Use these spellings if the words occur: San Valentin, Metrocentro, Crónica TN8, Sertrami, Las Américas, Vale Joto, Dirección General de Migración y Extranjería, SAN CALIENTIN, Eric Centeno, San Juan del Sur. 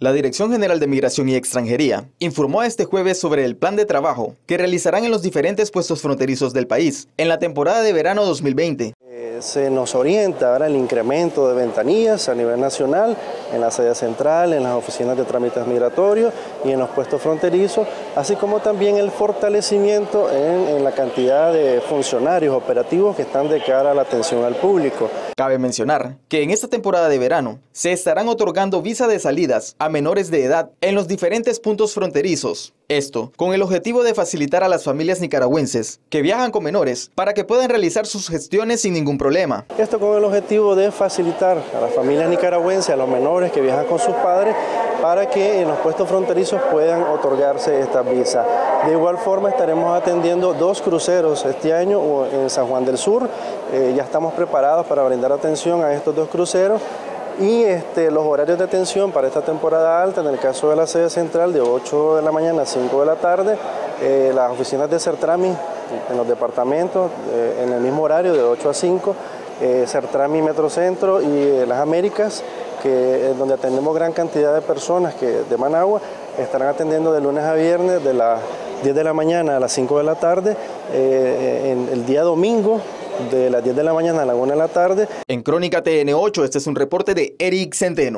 La Dirección General de Migración y Extranjería informó este jueves sobre el plan de trabajo que realizarán en los diferentes puestos fronterizos del país en la temporada de verano 2020. Se nos orienta ahora el incremento de ventanillas a nivel nacional en la sede central, en las oficinas de trámites migratorios y en los puestos fronterizos, así como también el fortalecimiento en la cantidad de funcionarios operativos que están de cara a la atención al público. Cabe mencionar que en esta temporada de verano se estarán otorgando visa de salidas a menores de edad en los diferentes puntos fronterizos. Esto con el objetivo de facilitar a las familias nicaragüenses que viajan con menores para que puedan realizar sus gestiones sin ningún problema. Esto con el objetivo de facilitar a las familias nicaragüenses, a los menores que viajan con sus padres, para que en los puestos fronterizos puedan otorgarse esta visa. De igual forma estaremos atendiendo 2 cruceros este año en San Juan del Sur. Ya estamos preparados para brindar atención a estos 2 cruceros. Y los horarios de atención para esta temporada alta, en el caso de la sede central, de 8 de la mañana a 5 de la tarde, las oficinas de Sertrami en los departamentos, en el mismo horario de 8 a 5, Sertrami, Metrocentro y Las Américas, donde atendemos gran cantidad de personas de Managua, estarán atendiendo de lunes a viernes de las 10 de la mañana a las 5 de la tarde, en el día domingo, de las 10 de la mañana a la 1 de la tarde. En Crónica TN8, este es un reporte de Eric Centeno.